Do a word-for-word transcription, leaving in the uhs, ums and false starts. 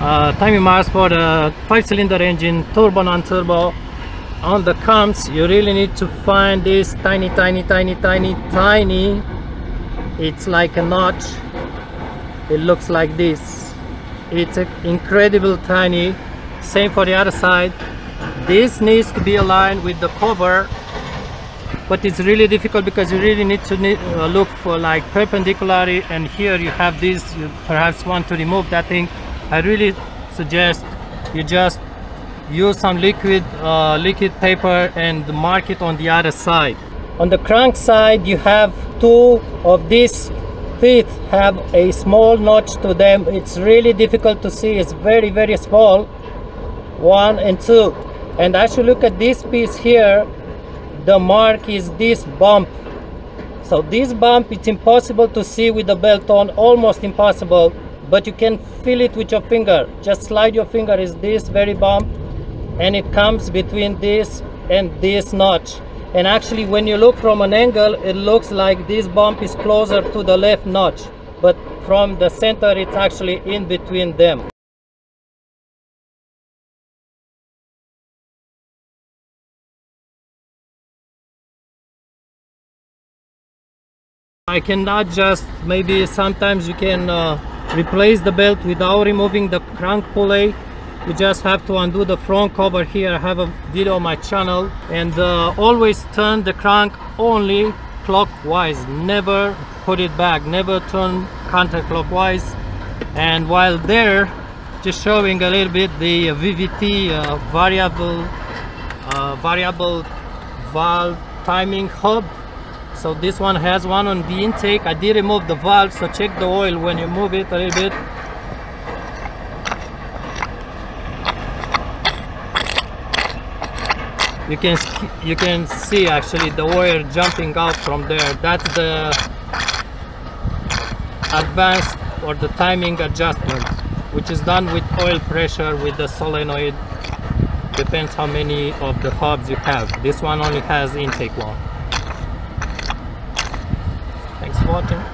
uh, timing marks for the five cylinder engine, turbo, non-turbo. On the cams, you really need to find this tiny, tiny, tiny, tiny, tiny. It's like a notch. It looks like this. It's an incredible tiny. Same for the other side. This needs to be aligned with the cover, but it's really difficult because you really need to need, uh, look for like perpendicularly, and here you have this. You perhaps want to remove that thing. I really suggest you just use some liquid uh, liquid paper and mark it on the other side. On the crank side, you have two of these teeth have a small notch to them. It's really difficult to see. It's very, very small. One and two. And actually, look at this piece here. The mark is this bump. So this bump, it's impossible to see with the belt on, almost impossible, but you can feel it with your finger. Just slide your finger. Is this very bump, and it comes between this and this notch. And actually, when you look from an angle, it looks like this bump is closer to the left notch, but from the center, it's actually in between them. I cannot just, maybe sometimes you can uh, replace the belt without removing the crank pulley. You just have to undo the front cover here. I have a video on my channel. And uh, always turn the crank only clockwise. Never put it back. Never turn counterclockwise. And while there, just showing a little bit the V V T uh, variable, uh, variable valve timing hub. So this one has one on the intake. I did remove the valve, so check the oil when you move it a little bit. You can you can see actually the oil jumping out from there. That's the advanced or the timing adjustment, which is done with oil pressure with the solenoid. Depends how many of the hubs you have. This one only has intake one. Watching.